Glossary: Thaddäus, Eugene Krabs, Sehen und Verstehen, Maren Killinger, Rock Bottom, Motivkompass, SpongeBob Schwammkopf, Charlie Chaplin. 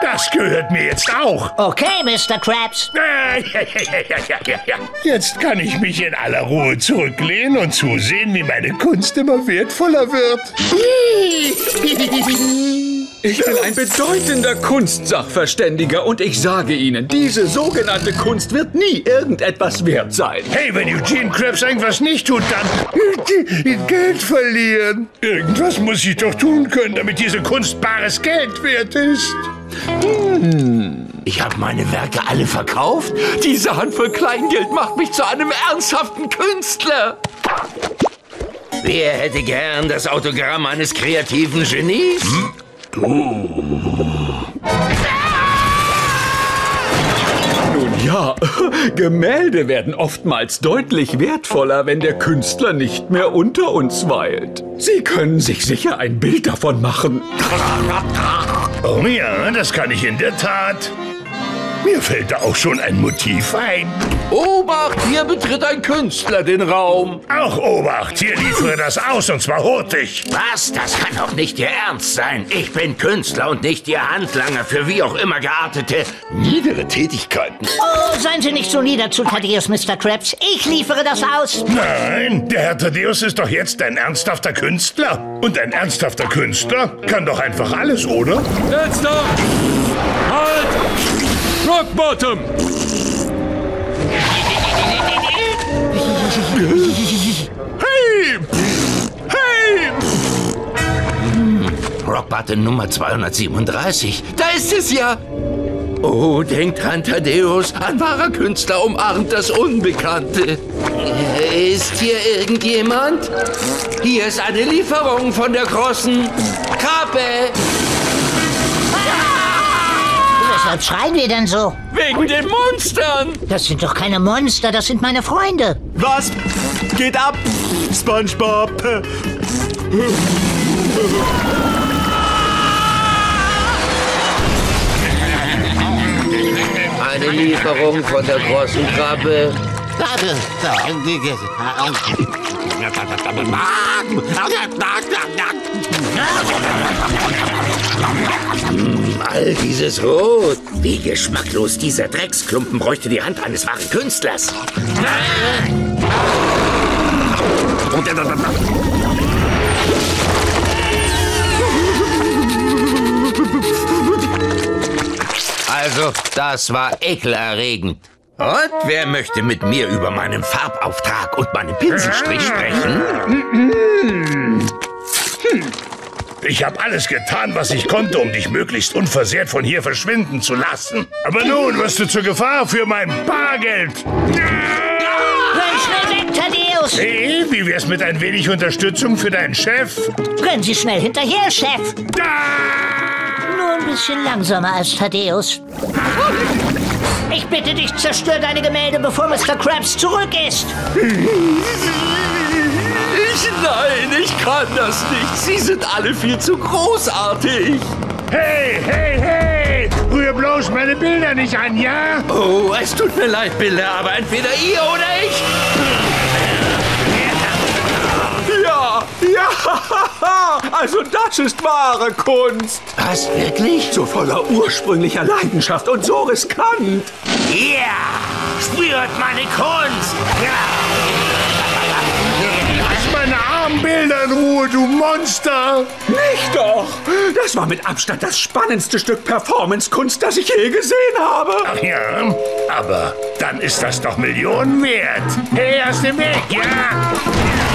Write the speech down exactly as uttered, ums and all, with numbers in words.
Das gehört mir jetzt auch. Okay, Mister Krabs. Jetzt kann ich mich in aller Ruhe zurücklehnen und zusehen, wie meine Kunst immer wertvoller wird. Ich bin ein bedeutender Kunstsachverständiger und ich sage Ihnen, diese sogenannte Kunst wird nie irgendetwas wert sein. Hey, wenn Eugene Krabs irgendwas nicht tut, dann Geld verlieren. Irgendwas muss ich doch tun können, damit diese Kunst bares Geld wert ist. Hm. Ich habe meine Werke alle verkauft. Diese Handvoll Kleingeld macht mich zu einem ernsthaften Künstler. Wer hätte gern das Autogramm eines kreativen Genies? Hm? Oh. Nun ja, Gemälde werden oftmals deutlich wertvoller, wenn der Künstler nicht mehr unter uns weilt. Sie können sich sicher ein Bild davon machen. Oh ja, das kann ich in der Tat. Mir fällt da auch schon ein Motiv ein. Obacht, hier betritt ein Künstler den Raum. Auch Obacht, hier liefere das aus und zwar hurtig. Was? Das kann doch nicht Ihr Ernst sein. Ich bin Künstler und nicht Ihr Handlanger für wie auch immer geartete niedere Tätigkeiten. Oh, seien Sie nicht so nieder zu Thaddäus, Mister Krabs. Ich liefere das aus. Nein, der Herr Thaddäus ist doch jetzt ein ernsthafter Künstler. Und ein ernsthafter Künstler kann doch einfach alles, oder? Letzter! Halt! Rock Bottom! Hey! Hey! Rock Bottom Nummer zweihundertsiebenunddreißig. Da ist es ja! Oh, denkt dran, Thaddäus. Ein wahrer Künstler umarmt das Unbekannte. Ist hier irgendjemand? Hier ist eine Lieferung von der großen Kappe. Weshalb schreien wir denn so? Wegen den Monstern! Das sind doch keine Monster, das sind meine Freunde. Was? Geht ab, SpongeBob! Eine Lieferung von der großen Krabbe. All dieses Rot. Wie geschmacklos dieser Drecksklumpen bräuchte die Hand eines wahren Künstlers. Also, das war ekelerregend. Und wer möchte mit mir über meinen Farbauftrag und meinen Pinselstrich sprechen? Ich habe alles getan, was ich konnte, um dich möglichst unversehrt von hier verschwinden zu lassen. Aber nun wirst du zur Gefahr für mein Bargeld. Schnell weg, Thaddäus! Hey, wie wär's mit ein wenig Unterstützung für deinen Chef? Rennen Sie schnell hinterher, Chef! Da! Nur ein bisschen langsamer als Thaddäus. Ich bitte dich, zerstör deine Gemälde, bevor Mister Krabs zurück ist. Ich, nein, ich kann das nicht. Sie sind alle viel zu großartig. Hey, hey, hey! Rühr bloß meine Bilder nicht an, ja? Oh, es tut mir leid, Bilder, aber entweder ihr oder ich. Ja, ja, also das ist wahre Kunst. Was, wirklich? So voller ursprünglicher Leidenschaft und so riskant. Ja, yeah, spürt meine Kunst. Ja. Meine Armbilder in Ruhe, du Monster! Nicht doch! Das war mit Abstand das spannendste Stück Performance-Kunst, das ich je gesehen habe! Ach ja, aber dann ist das doch Millionen wert! Hey, aus dem Weg, ja!